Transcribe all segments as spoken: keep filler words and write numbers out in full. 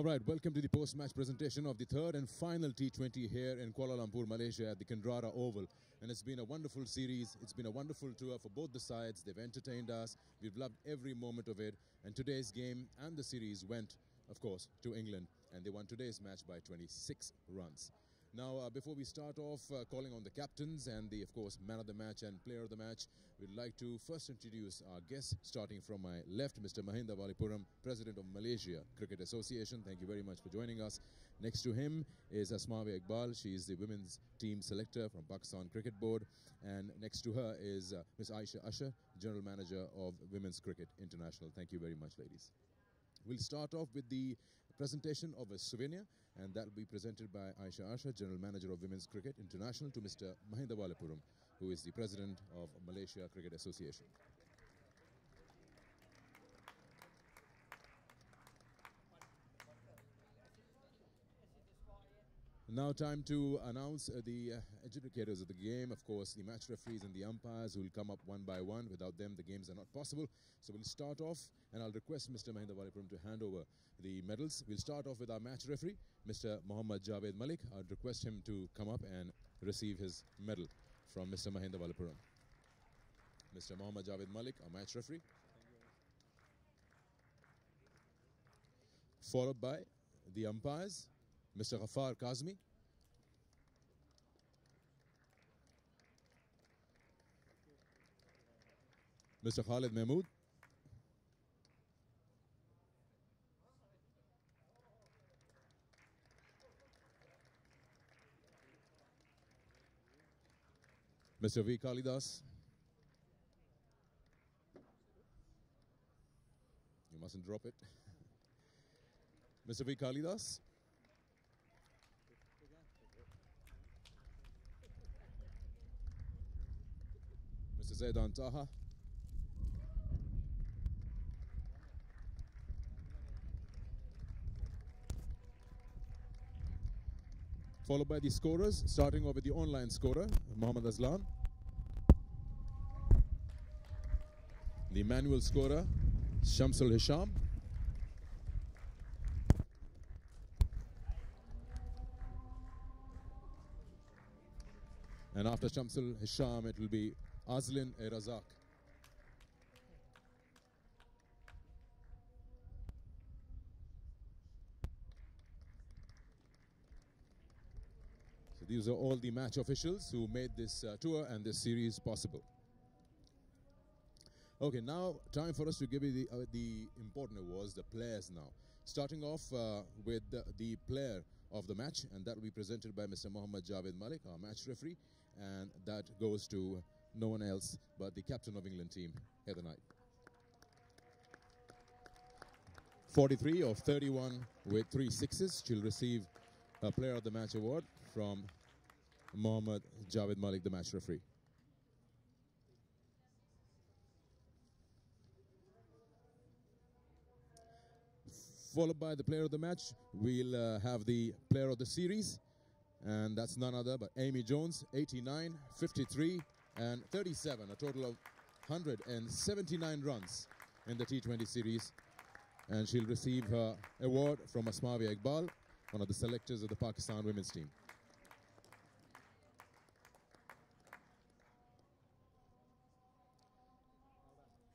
All right, welcome to the post-match presentation of the third and final T twenty here in Kuala Lumpur, Malaysia at the Kendara Oval. And it's been a wonderful series. It's been a wonderful tour for both the sides. They've entertained us. We've loved every moment of it. And today's game and the series went, of course, to England. And they won today's match by twenty-six runs. Now, uh, before we start off uh, calling on the captains and the, of course, man of the match and player of the match, we'd like to first introduce our guests, starting from my left, Mister Mahinda Vallipuram, President of Malaysia Cricket Association. Thank you very much for joining us. Next to him is Asmavia Iqbal. She is the women's team selector from Pakistan Cricket Board. And next to her is uh, Miss Ayesha Ashar, General Manager of Women's Cricket International. Thank you very much, ladies. We'll start off with the presentation of a souvenir, and that will be presented by Ayesha Ashar, General Manager of Women's Cricket International, to Mister Mahinda Vallipuram, who is the President of Malaysia Cricket Association. Now time to announce uh, the uh, adjudicators of the game. Of course, the match referees and the umpires who will come up one by one. Without them, the games are not possible. So we'll start off, and I'll request Mister Mahinda Vallipuram to hand over the medals. We'll start off with our match referee, Mister Mohammad Javed Malik. I'll request him to come up and receive his medal from Mister Mahinda Vallipuram. Mister Mohammad Javed Malik, our match referee. Followed by the umpires, Mister Ghaffar Kazmi, Mister Khalid Mahmood, Mister V. Kalidas. You mustn't drop it. Mister V. Kalidas. Mister Zaidan Taha, followed by the scorers, starting off with the online scorer, Mohamed Azlan, the manual scorer, Shamsul Hisham, and after Shamsul Hisham, it will be Aslin Erazak. So these are all the match officials who made this uh, tour and this series possible. Okay, now time for us to give you the, uh, the important awards, the players now. Starting off uh, with the, the player of the match, and that will be presented by Mister Mohammad Javed Malik, our match referee, and that goes to no one else but the captain of England team, Heather Knight. forty-three of thirty-one with three sixes. She'll receive a Player of the Match award from Mohammad Javed Malik, the match referee. Followed by the Player of the Match, we'll uh, have the Player of the Series, and that's none other but Amy Jones, eighty-nine, fifty-three, and thirty-seven, a total of one hundred seventy-nine runs in the T twenty series. And she'll receive her award from Asmavia Iqbal, one of the selectors of the Pakistan women's team.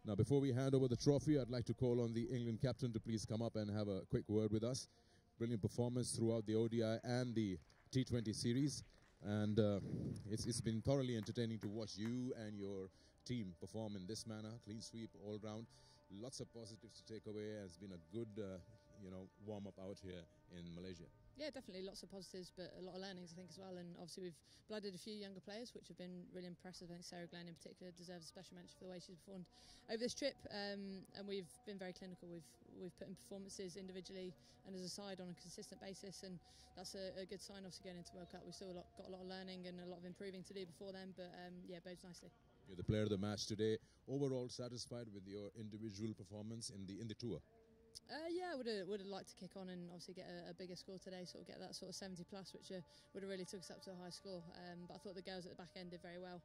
Now, before we hand over the trophy, I'd like to call on the England captain to please come up and have a quick word with us. Brilliant performance throughout the O D I and the T twenty series. And uh, it's, it's been thoroughly entertaining to watch you and your team perform in this manner. Clean sweep all round. Lots of positives to take away. It's been a good uh, you know, warm-up out here in Malaysia. Yeah, definitely lots of positives, but a lot of learnings, I think, as well. And obviously we've blooded a few younger players, which have been really impressive. I think Sarah Glenn in particular deserves a special mention for the way she's performed over this trip. Um, and we've been very clinical. We've we've put in performances individually and as a side on a consistent basis, and that's a, a good sign. Obviously going into World Cup, we've still a lot, got a lot of learning and a lot of improving to do before then. But um, yeah, bodes nicely. You're the player of the match today. Overall, satisfied with your individual performance in the in the tour? Uh, yeah, I would have, would have liked to kick on and obviously get a, a bigger score today, sort of get that sort of seventy plus, which uh, would have really took us up to a high score. Um, but I thought the girls at the back end did very well.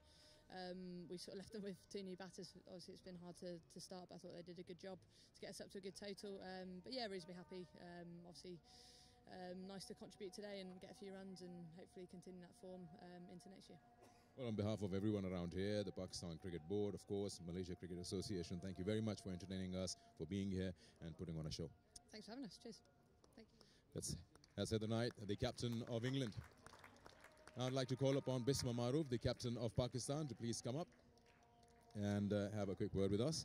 Um, we sort of left them with two new batters. Obviously, it's been hard to, to start, but I thought they did a good job to get us up to a good total. Um, but yeah, reasonably happy. Um, obviously, um, nice to contribute today and get a few runs and hopefully continue that form um, into next year. Well, on behalf of everyone around here, the Pakistan Cricket Board, of course, Malaysia Cricket Association, thank you very much for entertaining us, for being here and putting on a show. Thanks for having us. Cheers. Thank you. That's, that's Heather Knight, the captain of England. I'd like to call upon Bismah Maroof, the captain of Pakistan, to please come up and uh, have a quick word with us.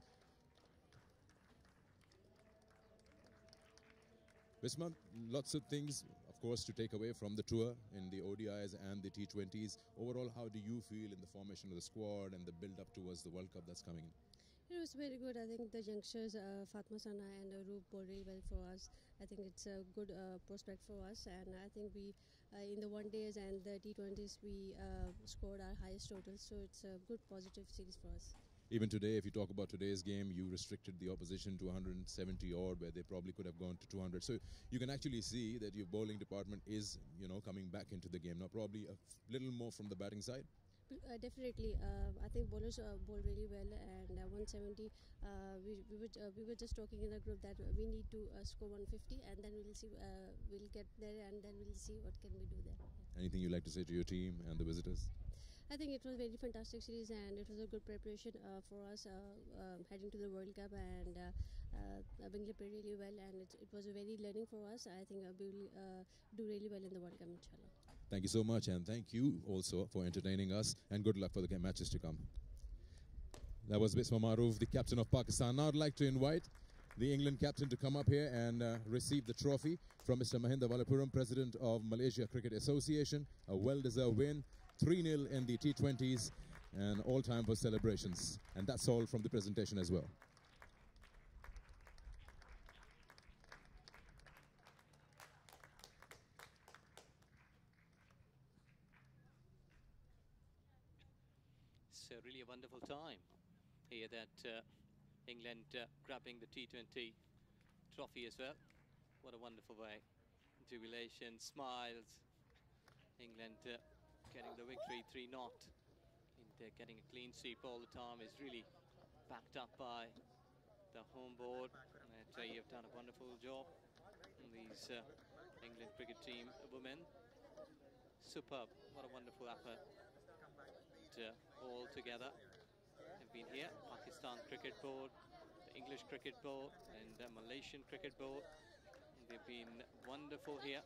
Bismah, lots of things, of course, to take away from the tour in the O D Is and the T twenties. Overall, how do you feel in the formation of the squad and the build-up towards the World Cup that's coming in? It was very good. I think the youngsters, uh, Fatma Sana and Roop, bowled really well for us. I think it's a good uh, prospect for us, and I think we, uh, in the one days and the T twenties, we uh, scored our highest total, so it's a good positive series for us. Even today, if you talk about today's game, you restricted the opposition to one hundred seventy odd, where they probably could have gone to two hundred. So you can actually see that your bowling department is, you know, coming back into the game. Now probably a little more from the batting side. Uh, definitely, uh, I think bowlers uh, bowl really well, and uh, one seventy. Uh, we we were uh, we were just talking in the group that we need to uh, score one fifty, and then we'll see. Uh, we'll get there, and then we'll see what can we do there. Anything you'd like to say to your team and the visitors? I think it was a very fantastic series, and it was a good preparation uh, for us uh, uh, heading to the World Cup. And uh, uh, Bangladesh played really well, and it, it was a very learning for us. I think we will uh, do really well in the World Cup, inshallah. Thank you so much, and thank you also for entertaining us, and good luck for the matches to come. That was Bismah Maroof, the captain of Pakistan. Now I'd like to invite the England captain to come up here and uh, receive the trophy from Mister Mahinda Vallipuram, president of Malaysia Cricket Association. A well-deserved win. three nil in the T twenties, and all time for celebrations. And that's all from the presentation as well. It's uh, really a wonderful time here that uh, England uh, grabbing the T twenty trophy as well. What a wonderful way. Jubilation, smiles. England Uh, getting the victory three naught, and they're getting a clean sweep all the time, is really backed up by the home board. And uh, you've done a wonderful job in these uh, England cricket team women. Superb, what a wonderful effort. And, uh, all together have been here, Pakistan Cricket Board, the English Cricket Board and the Malaysian Cricket Board. And they've been wonderful here,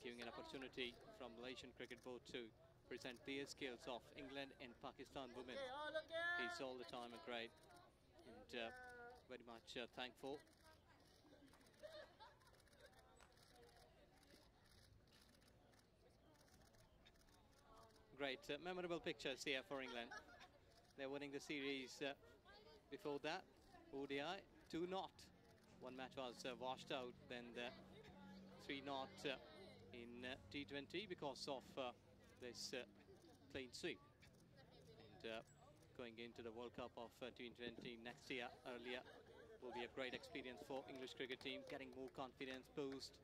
giving an opportunity from Malaysian Cricket Board to present their skills of England and Pakistan women. He's all the time a great, and uh, very much uh, thankful. Great, uh, memorable pictures here for England. They're winning the series. Uh, before that, O D I two naught. One match was uh, washed out, then the three naught uh, in uh, T twenty because of uh, this uh, clean sweep. And uh, going into the World Cup of uh, T twenty next year, earlier, will be a great experience for English cricket team, getting more confidence boost.